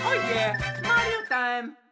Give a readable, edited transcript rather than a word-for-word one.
yeah, Mario time!